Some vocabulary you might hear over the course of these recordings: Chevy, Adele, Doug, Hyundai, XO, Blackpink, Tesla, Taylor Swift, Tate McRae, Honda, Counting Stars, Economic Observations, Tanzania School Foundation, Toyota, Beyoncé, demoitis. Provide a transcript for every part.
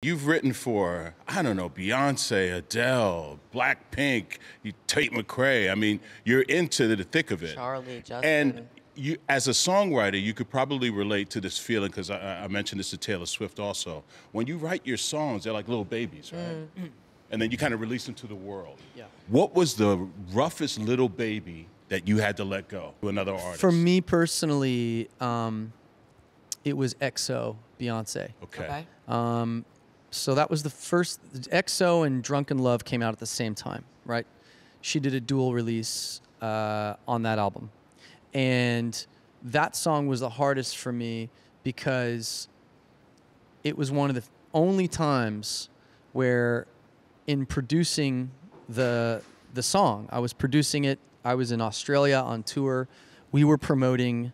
You've written for, I don't know, Beyonce, Adele, Blackpink, Tate McRae. I mean, you're into the thick of it. Charlie, Justin. And you, as a songwriter, you could probably relate to this feeling, because I mentioned this to Taylor Swift also. When you write your songs, they're like little babies, right? Mm. And then you kind of release them to the world. Yeah. What was the roughest little baby that you had to let go to another artist? For me personally, it was XO, Beyonce. Okay. So that was the first. XO and Drunken Love came out at the same time, right? She did a dual release on that album. And that song was the hardest for me because it was one of the only times where in producing the song, I was producing it. I was in Australia on tour. We were promoting,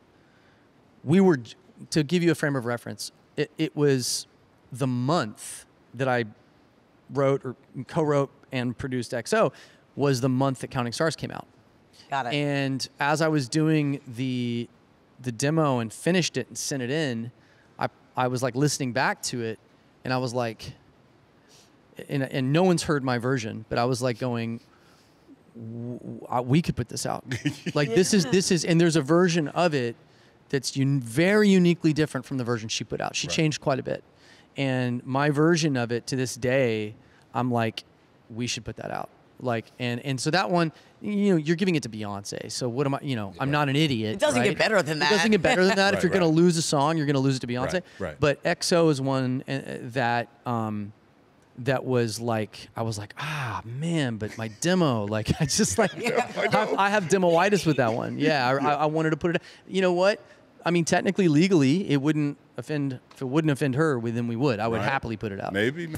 to give you a frame of reference, it was the month that I wrote or co-wrote and produced XO was the month that Counting Stars came out. Got it. And as I was doing the demo and finished it and sent it in, I was like listening back to it, and I was like, and no one's heard my version, but I was like going, we could put this out. Like this is, and there's a version of it that's very uniquely different from the version she put out. She changed quite a bit. And my version of it to this day, I'm like, we should put that out. Like, and so that one, you know, you're giving it to Beyonce. So what am I, you know, I'm not an idiot. It doesn't get better than that. It doesn't get better than that. If you're going to lose a song, you're going to lose it to Beyonce. Right. But XO is one that, that was like, I was like, ah, man, but my demo, like, I just like, I have demoitis with that one. Yeah. I wanted to put it, you know what? I mean, technically, legally, it wouldn't offend her, then we would. I would happily put it out. Maybe.